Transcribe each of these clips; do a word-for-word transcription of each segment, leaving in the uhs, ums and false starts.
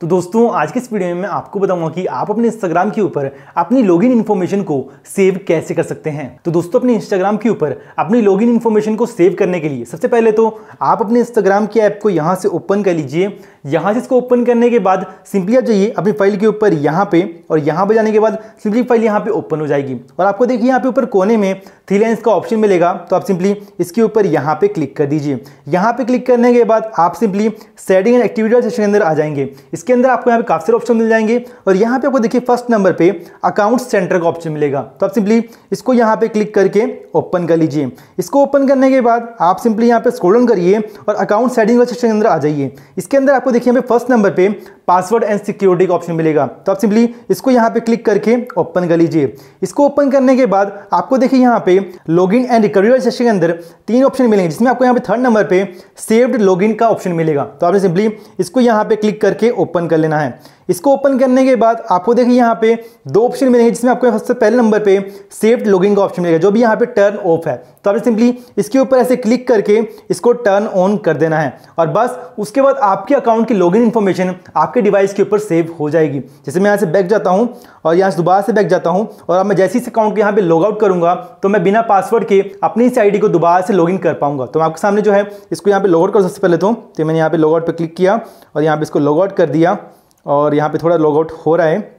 तो दोस्तों आज के इस वीडियो में मैं आपको बताऊंगा कि आप अपने इंस्टाग्राम के ऊपर अपनी लॉगिन इन्फॉर्मेशन को सेव कैसे कर सकते हैं। तो दोस्तों अपने इंस्टाग्राम के ऊपर अपनी लॉगिन इन्फॉर्मेशन को सेव करने के लिए सबसे पहले तो आप अपने इंस्टाग्राम के ऐप को यहाँ से ओपन कर लीजिए। यहाँ से इसको ओपन करने के बाद सिंपली आप जाइए अपनी फाइल के ऊपर यहाँ पे, और यहाँ पे जाने के बाद सिंपली फाइल यहाँ पे ओपन हो जाएगी। और आपको देखिए यहाँ पे ऊपर कोने में थ्री लाइन्स का ऑप्शन मिलेगा, तो आप सिंपली इसके ऊपर यहाँ पे क्लिक कर दीजिए। यहाँ पे क्लिक करने के बाद आप simply setting and activity section के अंदर आ जाएंगे। इसके अंदर आपको यहाँ पे काफ़ी सारे ऑप्शन मिल जाएंगे, और यहाँ पे आपको देखिए फर्स्ट नंबर पे अकाउंट सेंटर का ऑप्शन मिलेगा, तो आप सिंपली इसको यहाँ पे क्लिक करके ओपन कर लीजिए। इसको ओपन करने के बाद आप सिंपली यहाँ पे स्क्रॉल डाउन करिए और अकाउंट सेटिंग सेक्शन के अंदर आ जाइए। इसके अंदर आपको देखिए यहाँ पे फर्स्ट नंबर पे पासवर्ड एंड सिक्योरिटी का ऑप्शन मिलेगा, तो आप सिंपली इसको यहाँ पे क्लिक करके ओपन कर लीजिए। इसको ओपन करने के बाद आपको देखिए यहाँ पे लॉगिन एंड रिकवरी सेक्शन के अंदर तीन ऑप्शन मिलेंगे, जिसमें आपको यहाँ पे थर्ड नंबर पे सेव्ड लॉगिन का ऑप्शन मिलेगा, तो आपने सिंपली इसको यहाँ पे क्लिक करके ओपन कर लेना है। इसको ओपन करने के बाद आपको देखिए यहाँ पे दो ऑप्शन मिलेंगे, जिसमें आपको सबसे पहले नंबर पे सेव्ड लॉगिन का ऑप्शन मिलेगा, जो भी यहाँ पे टर्न ऑफ है, तो आपने सिंपली इसके ऊपर ऐसे क्लिक करके इसको टर्न ऑन कर देना है। और बस उसके बाद आपके अकाउंट की लॉगिन इन्फॉर्मेशन आपके डिवाइस के ऊपर सेव हो जाएगी। जैसे मैं यहाँ से बैक जाता हूँ और यहाँ से दोबारा से बैक जाता हूँ, और अब मैं जैसे इस अकाउंट को यहाँ पर लॉग आउट करूँगा तो मैं बिना पासवर्ड के अपनी इस आई डी को दोबारा से लॉगिन कर पाऊँगा। तो मैं आपके सामने जो है इसको यहाँ पर लॉग आउट करूँ। सबसे पहले तो मैंने यहाँ पर लॉग आउट पर क्लिक किया और यहाँ पर इसको लॉग आउट कर दिया, और यहाँ पे थोड़ा लॉग आउट हो रहा है,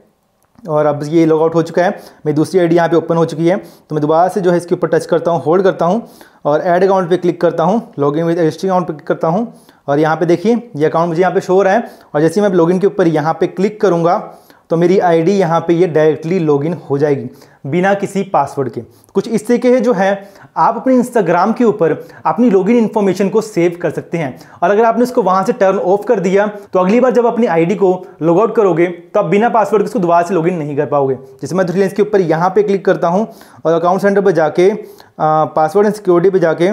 और अब ये लॉग आउट हो चुका है। मेरी दूसरी आईडी यहाँ पे ओपन हो चुकी है, तो मैं दोबारा से जो है इसके ऊपर टच करता हूँ, होल्ड करता हूँ और ऐड अकाउंट पे क्लिक करता हूँ, लॉगिन विद रजिस्टर्ड अकाउंट पे क्लिक करता हूँ, और यहाँ पे देखिए ये अकाउंट मुझे यहाँ पे शो हो रहा है। और जैसे ही मैं लॉगिन के ऊपर यहाँ पे क्लिक करूँगा तो मेरी आई डी यहाँ पर ये डायरेक्टली लॉगिन हो जाएगी बिना किसी पासवर्ड के। कुछ इस तरीके से जो है आप अपने इंस्टाग्राम के ऊपर अपनी लॉगिन इन्फॉर्मेशन को सेव कर सकते हैं, और अगर आपने उसको वहाँ से टर्न ऑफ कर दिया तो अगली बार जब अपनी आईडी को लॉग आउट करोगे तो आप बिना पासवर्ड के उसको दोबारा से लॉगिन नहीं कर पाओगे। जैसे मैं थ्री लाइन्स के ऊपर यहाँ पे क्लिक करता हूँ और अकाउंट सेंटर पर जाके पासवर्ड एंड सिक्योरिटी पर जाके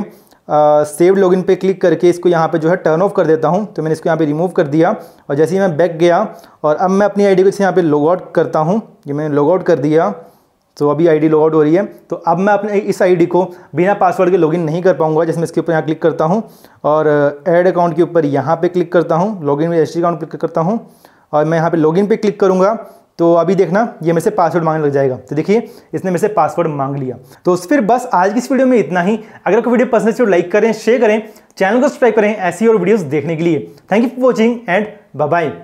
सेव्ड लॉगिन पे क्लिक करके इसको यहाँ पे जो है टर्न ऑफ कर देता हूँ, तो मैंने इसको यहाँ पे रिमूव कर दिया। और जैसे ही मैं बैक गया और अब मैं अपनी आईडी को जैसे यहाँ पे लॉग आउट करता हूँ, ये मैंने लॉग आउट कर दिया, तो अभी आईडी लॉग आउट हो रही है। तो अब मैं अपने इस आईडी को बिना पासवर्ड के लॉगिन नहीं कर पाऊंगा। जैसे मैं इसके ऊपर यहाँ क्लिक करता हूँ और ऐड अकाउंट के ऊपर यहाँ पे क्लिक करता हूँ, लॉगिन में रजिस्टर्ड अकाउंट क्लिक करता हूँ, और मैं यहाँ पे लॉगिन पे क्लिक करूँगा तो अभी देखना ये मेरे से पासवर्ड मांगने लग जाएगा। तो देखिए इसने मेरे से पासवर्ड मांग लिया। तो फिर बस आज की इस वीडियो में इतना ही। अगर आपको वीडियो पसंद है तो लाइक करें, शेयर करें, चैनल को सब्सक्राइब करें ऐसी और वीडियोज़ देखने के लिए। Thank you for watching and bye bye.